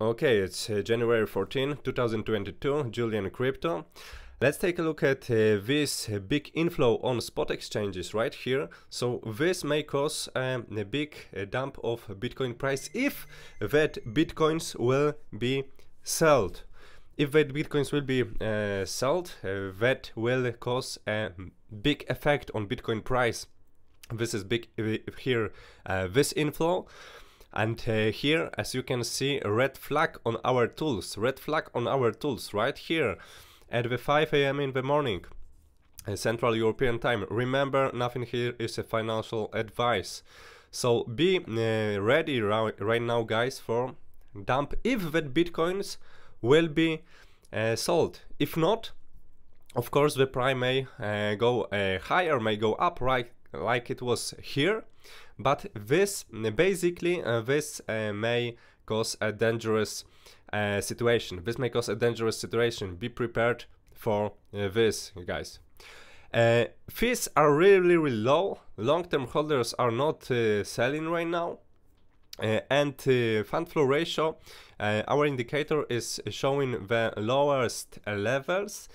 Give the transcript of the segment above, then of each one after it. Okay, it's January 14, 2022, Julian Crypto. Let's take a look at this big inflow on spot exchanges right here. So this may cause a big dump of Bitcoin price if that Bitcoins will be sold. If that Bitcoins will be sold, that will cause a big effect on Bitcoin price. This is big here, this inflow. And here, as you can see, red flag on our tools, right here at the 5 a.m. in the morning, Central European time. Remember, nothing here is a financial advice. So be ready right now, guys, for dump if that Bitcoins will be sold. If not, of course, the price may go higher, may go up, right? Like it was here, but this basically may cause a dangerous situation. Be prepared for this, guys. Fees are really, really low. Long-term holders are not selling right now, and fund flow ratio, our indicator, is showing the lowest levels.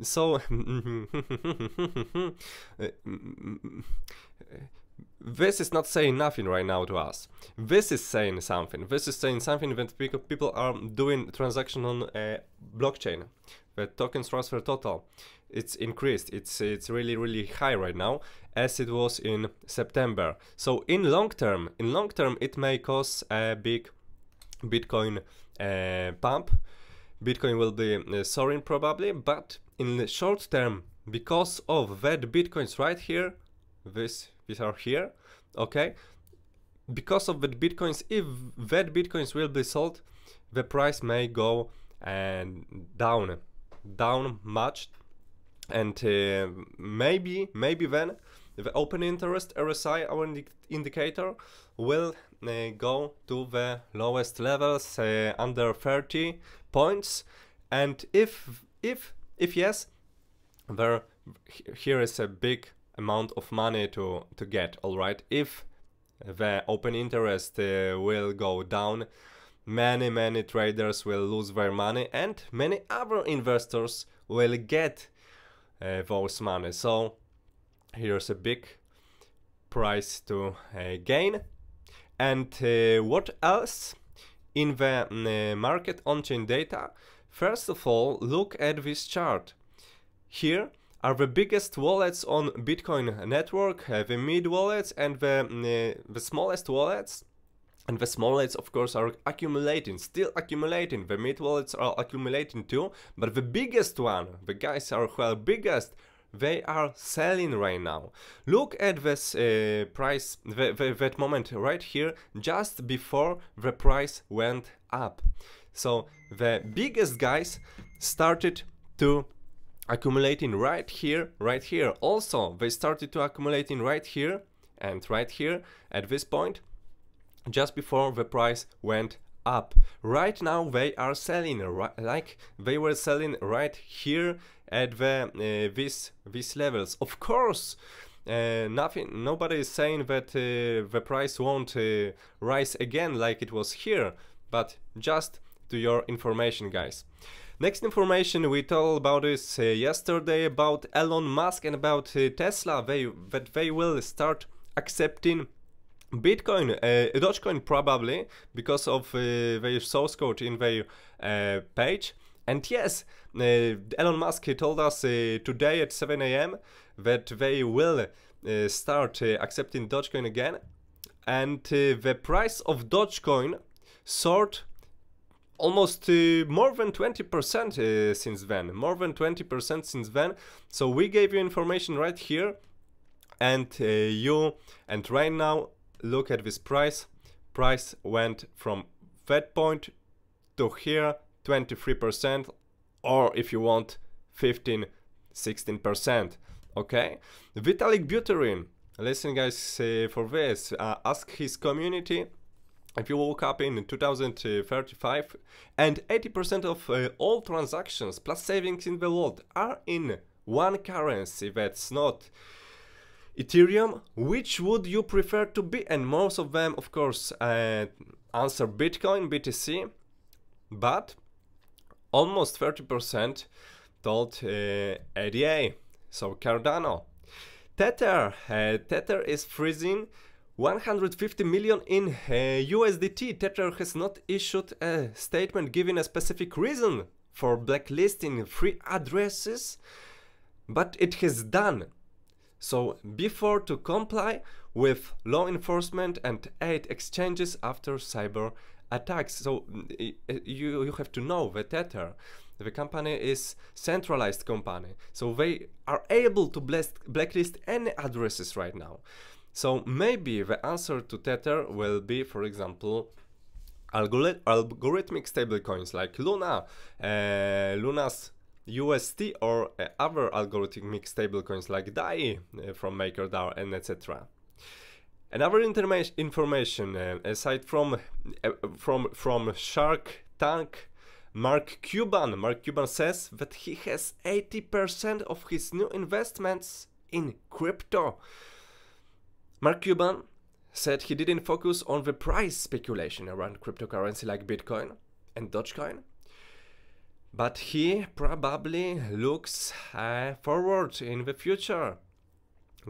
So this is not saying nothing right now to us. This is saying something. That people are doing transaction on blockchain. The tokens transfer total, it's increased. It's really, really high right now, as it was in September. So in long term, it may cause a big Bitcoin pump. Bitcoin will be soaring probably, but in the short term, because of that Bitcoins right here, these are here, okay? Because of that Bitcoins, if that Bitcoins will be sold, the price may go down much, and maybe then the open interest, RSI, our indicator, will go to the lowest levels under 30 points. And if yes, here is a big amount of money to get. All right, if the open interest will go down, many traders will lose their money, and many other investors will get those money. So here's a big price to gain. And what else in the market on-chain data? First of all, look at this chart. Here are the biggest wallets on Bitcoin network, the mid wallets and the smallest wallets. And the small wallets, of course, are accumulating, still accumulating. The mid wallets are accumulating too, but the biggest one, the guys are well biggest, they are selling right now. Look at this price, that moment right here, just before the price went up. So the biggest guys started to accumulating right here, Also, they started to accumulating right here and right here at this point, just before the price went up. Right now they are selling, like they were selling right here at the these levels. Of course, nobody is saying that the price won't rise again like it was here, but just to your information, guys. Next information we told about is yesterday about Elon Musk and about Tesla, that they will start accepting Bitcoin, Dogecoin probably, because of their source code in their page. And yes, Elon Musk told us today at 7 a.m. that they will start accepting Dogecoin again. And the price of Dogecoin soared almost more than 20% since then. So we gave you information right here, and right now look at this price. Price went from that point to here 23%, or if you want 15-16%. Okay, Vitalik Buterin, listen guys, for this, ask his community. If you woke up in 2035 and 80% of all transactions plus savings in the world are in one currency that's not Ethereum, which would you prefer to be? And most of them, of course, answer Bitcoin, BTC. but almost 30% told ADA, so Cardano. Tether is freezing 150 million in USDT. Tether has not issued a statement giving a specific reason for blacklisting free addresses, but it has done. So before to comply with law enforcement and aid exchanges after cyber attacks. So you have to know that Tether, the company, is centralized company. So they are able to blacklist any addresses right now. So maybe the answer to Tether will be, for example, algorithmic stablecoins like Luna, Luna's UST, or other algorithmic stablecoins like DAI from MakerDAO, and etc. Another information aside from Shark Tank, Mark Cuban says that he has 80% of his new investments in crypto. Mark Cuban said he didn't focus on the price speculation around cryptocurrency like Bitcoin and Dogecoin, but he probably looks forward in the future.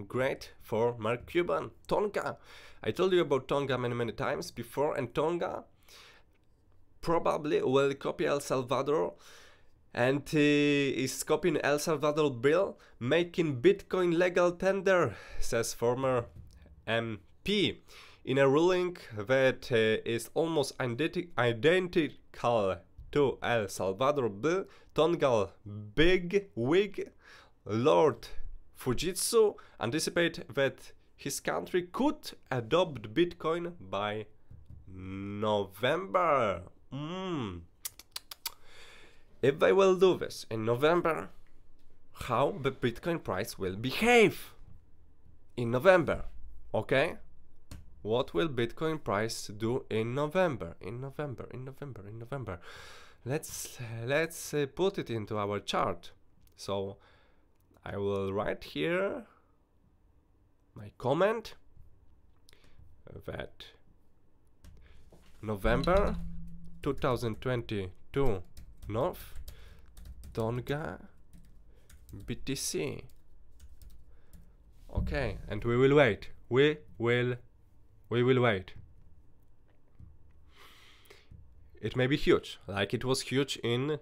Great for Mark Cuban. Tonga. I told you about Tonga many times before, and Tonga probably will copy El Salvador, and is copying El Salvador bill, making Bitcoin legal tender, says former MP. In a ruling that is almost identical to El Salvador bill, Tonga big wig Lord Fujitsu anticipate that his country could adopt Bitcoin by November. If they will do this in November, how the Bitcoin price will behave in November, okay? What will Bitcoin price do in November? In November. Let's put it into our chart. So I will write here my comment that November 2022 North Tonga BTC. Okay, and we will wait. We will wait. It may be huge, like it was huge in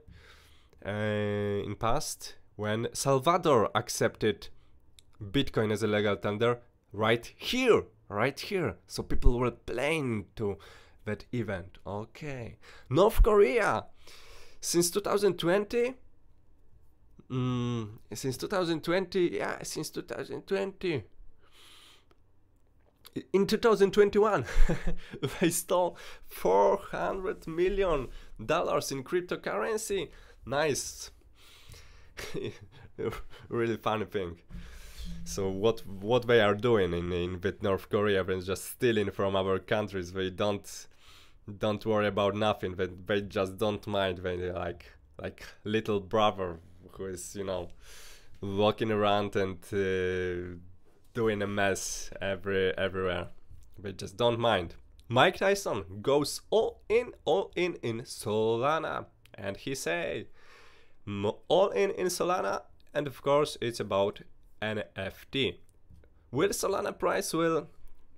past, when Salvador accepted Bitcoin as a legal tender right here. So people were playing to that event. Okay. North Korea. Since 2020. In 2021, they stole $400 million in cryptocurrency. Nice. Really funny thing. So what they are doing in with North Korea, they're just stealing from our countries. They don't worry about nothing. They just don't mind. They like little brother who is, you know, walking around and doing a mess everywhere. They just don't mind. Mike Tyson goes all in Solana, and he say all in Solana, and of course it's about NFT. Will Solana price will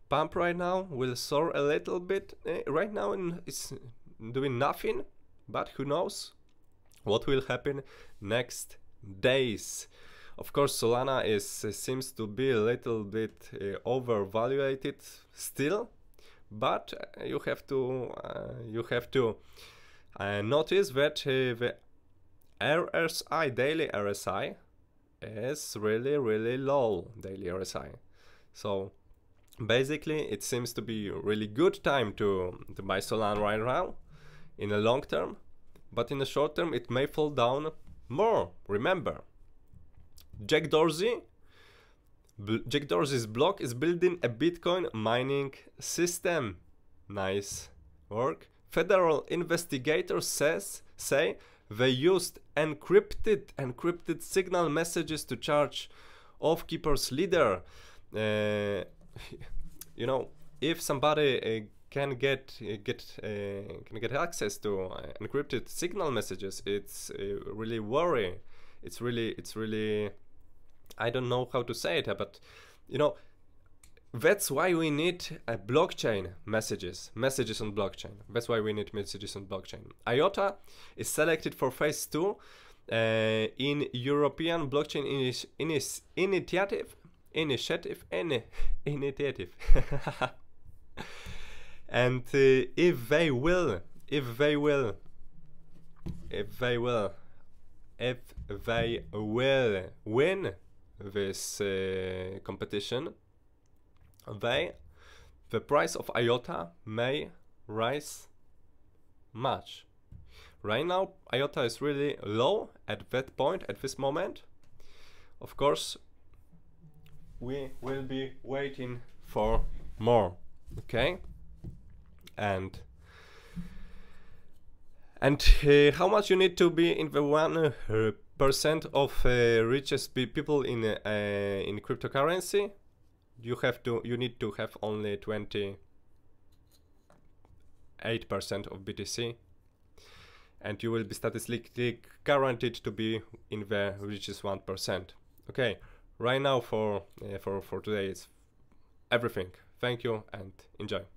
pump right now, will soar a little bit right now, and it's doing nothing, but who knows what will happen next days. Of course, Solana seems to be a little bit overvaluated still, but you have to notice that the RSI, daily RSI, is really low. Daily RSI. So basically, it seems to be a really good time to buy Solana right now, in the long term, but in the short term, it may fall down more. Remember. Jack Dorsey. Jack Dorsey's blog is building a Bitcoin mining system. Nice work. Federal investigators say they used encrypted signal messages to charge Offkeeper's leader. You know, if somebody can get access to encrypted Signal messages. It's really worry. It's really. I don't know how to say it, but you know, that's why we need a blockchain messages on blockchain. That's why we need messages on blockchain. IOTA is selected for phase 2 in European blockchain initiative. And if they will win this competition, the price of IOTA may rise much. Right now IOTA is really low at that point, at this moment. Of course we will be waiting for more, okay? And how much you need to be in the 1% of richest people in cryptocurrency? You need to have only 28% of BTC, and you will be statistically guaranteed to be in the richest 1%. Okay, right now for today it's everything. Thank you and enjoy.